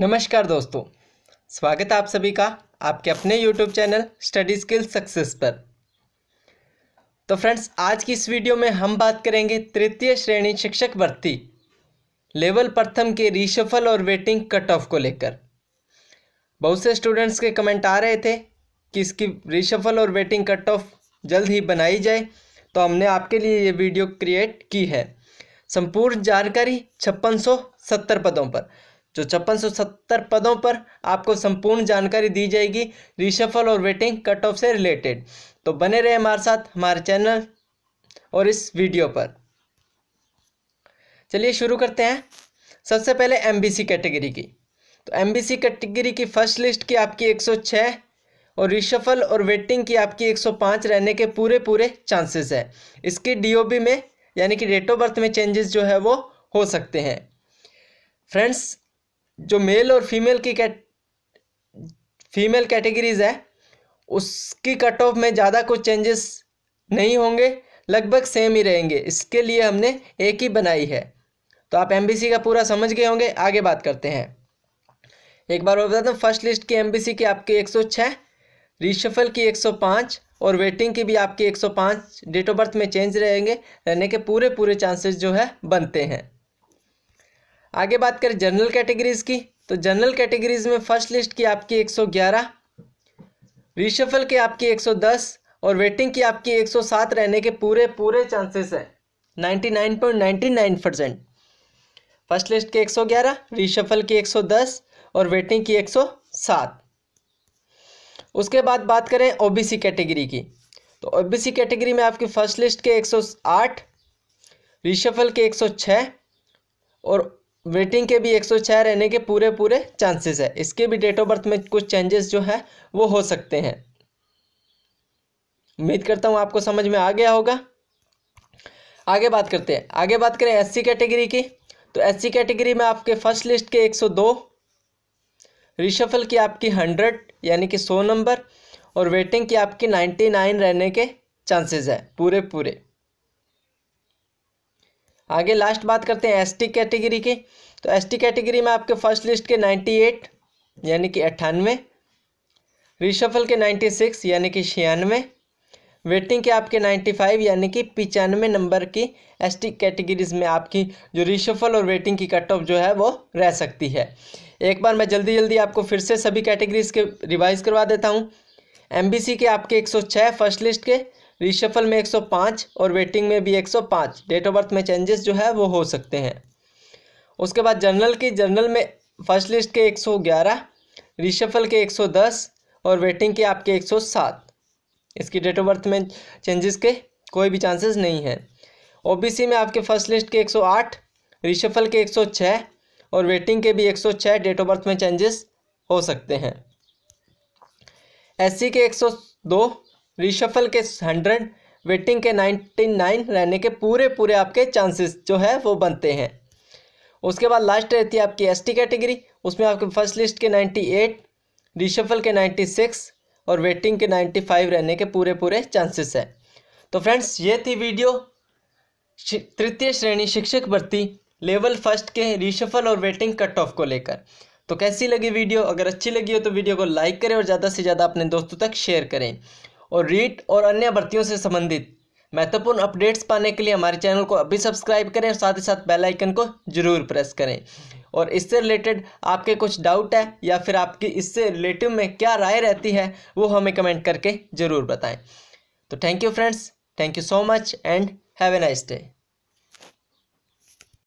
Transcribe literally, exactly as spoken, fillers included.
नमस्कार दोस्तों, स्वागत है आप सभी का आपके अपने YouTube channel study skill success पर। तो फ्रेंड्स, आज की इस वीडियो में हम बात करेंगे तृतीय श्रेणी शिक्षक भर्ती लेवल प्रथम के रीशफल और वेटिंग कट ऑफ को लेकर। बहुत से स्टूडेंट्स के कमेंट आ रहे थे कि इसकी रीशफल और वेटिंग कट ऑफ जल्द ही बनाई जाए, तो हमने आपके लिए ये वीडियो क्रिएट की है। संपूर्ण जानकारी छप्पन सौ सत्तर पदों पर, जो छप्पन सौ सत्तर पदों पर आपको संपूर्ण जानकारी दी जाएगी रीशफल और वेटिंग कट ऑफ से रिलेटेड। तो बने रहे हमारे साथ, हमारे चैनल और इस वीडियो पर। चलिए शुरू करते हैं। सबसे पहले एमबीसी कैटेगरी की, तो एमबीसी कैटेगरी की फर्स्ट लिस्ट की आपकी एक सौ छह और रीशफल और वेटिंग की आपकी एक सौ पाँच रहने के पूरे पूरे चांसेस है। इसकी डीओबी में यानी कि डेट ऑफ बर्थ में चेंजेस जो है वो हो सकते हैं। फ्रेंड्स, जो मेल और फीमेल की कैट फीमेल कैटेगरीज है उसकी कट ऑफ में ज़्यादा कुछ चेंजेस नहीं होंगे, लगभग सेम ही रहेंगे। इसके लिए हमने एक ही बनाई है। तो आप एमबीसी का पूरा समझ गए होंगे। आगे बात करते हैं। एक बार और बताता हूँ, फर्स्ट लिस्ट की एमबीसी की आपके एक सौ छह, रीशफल की एक सौ पाँच और वेटिंग की भी आपके एक सौ पाँच डेट ऑफ बर्थ में चेंज रहेंगे रहने के पूरे पूरे चांसेस जो है बनते हैं। आगे बात करें जनरल कैटेगरीज की, तो जनरल कैटेगरीज में फर्स्ट लिस्ट की आपकी एक सौ ग्यारह, रीशफल की आपकी एक सौ दस और वेटिंग की आपकी एक सौ सात रहने के पूरे पूरे चांसेस हैं, निन्यानवे पॉइंट नौ नौ परसेंट। फर्स्ट लिस्ट के एक सौ ग्यारह, रीशफल की एक सौ दस और वेटिंग की एक सौ सात। उसके बाद बात करें ओबीसी कैटेगरी की, तो ओबीसी कैटेगरी में आपकी फर्स्ट लिस्ट के एक सौ आठ, रीशफल के एक सौ छह और वेटिंग के भी एक सौ छह रहने के पूरे पूरे चांसेस है। इसके भी डेट ऑफ बर्थ में कुछ चेंजेस जो है वो हो सकते हैं। उम्मीद करता हूँ आपको समझ में आ गया होगा। आगे बात करते हैं। आगे बात करें एससी कैटेगरी की, तो एससी कैटेगरी में आपके फर्स्ट लिस्ट के एक सौ दो, रिशफल की आपकी हंड्रेड यानी कि सौ नंबर और वेटिंग की आपकी नाइन्टी नाइन रहने के चांसेस है पूरे पूरे। आगे लास्ट बात करते हैं एसटी कैटेगरी की, तो एसटी कैटेगरी में आपके फर्स्ट लिस्ट के अट्ठानवे यानी कि अट्ठानवे, रीशफल के छियानवे यानी कि छियानवे, वेटिंग के आपके पचानवे यानी कि पचानवे नंबर की एसटी कैटेगरीज में आपकी जो रीशफल और वेटिंग की कट ऑफ जो है वो रह सकती है। एक बार मैं जल्दी जल्दी आपको फिर से सभी कैटेगरीज के रिवाइज करवा देता हूँ। एमबीसी के आपके एक सौ छह फर्स्ट लिस्ट के, रीशफल में एक सौ पाँच और वेटिंग में भी एक सौ पाँच, डेट ऑफ बर्थ में चेंजेस जो है वो हो सकते हैं। उसके बाद जनरल की, जनरल में फर्स्ट लिस्ट के एक सौ ग्यारह, रीशफल के एक सौ दस और वेटिंग के आपके एक सौ सात। इसकी डेट ऑफ बर्थ में चेंजेस के कोई भी चांसेस नहीं हैं। ओबीसी में आपके फर्स्ट लिस्ट के एक सौ आठ, रीशफल के एक सौ छह और वेटिंग के भी एक सौ छह, डेट ऑफ बर्थ में चेंजेस हो सकते हैं। एससी के एक सौ दो, रीशफल के हंड्रेड, वेटिंग के निन्यानवे रहने के पूरे पूरे आपके चांसेस जो है वो बनते हैं। उसके बाद लास्ट रहती है आपकी एसटी कैटेगरी, उसमें आपके फर्स्ट लिस्ट के अट्ठानवे, रीशफल के छियानवे और वेटिंग के पचानवे रहने के पूरे पूरे चांसेस है। तो फ्रेंड्स, ये थी वीडियो तृतीय श्रेणी शिक्षक भर्ती लेवल फर्स्ट के रीशफल और वेटिंग कट ऑफ को लेकर। तो कैसी लगी वीडियो? अगर अच्छी लगी हो तो वीडियो को लाइक करें और ज़्यादा से ज़्यादा अपने दोस्तों तक शेयर करें। और रीट और अन्य भर्तियों से संबंधित महत्वपूर्ण अपडेट्स पाने के लिए हमारे चैनल को अभी सब्सक्राइब करें और साथ ही साथ बेल आइकन को जरूर प्रेस करें। और इससे रिलेटेड आपके कुछ डाउट है या फिर आपकी इससे रिलेटिव में क्या राय रहती है वो हमें कमेंट करके ज़रूर बताएं। तो thank you friends, thank you so much and have a nice day.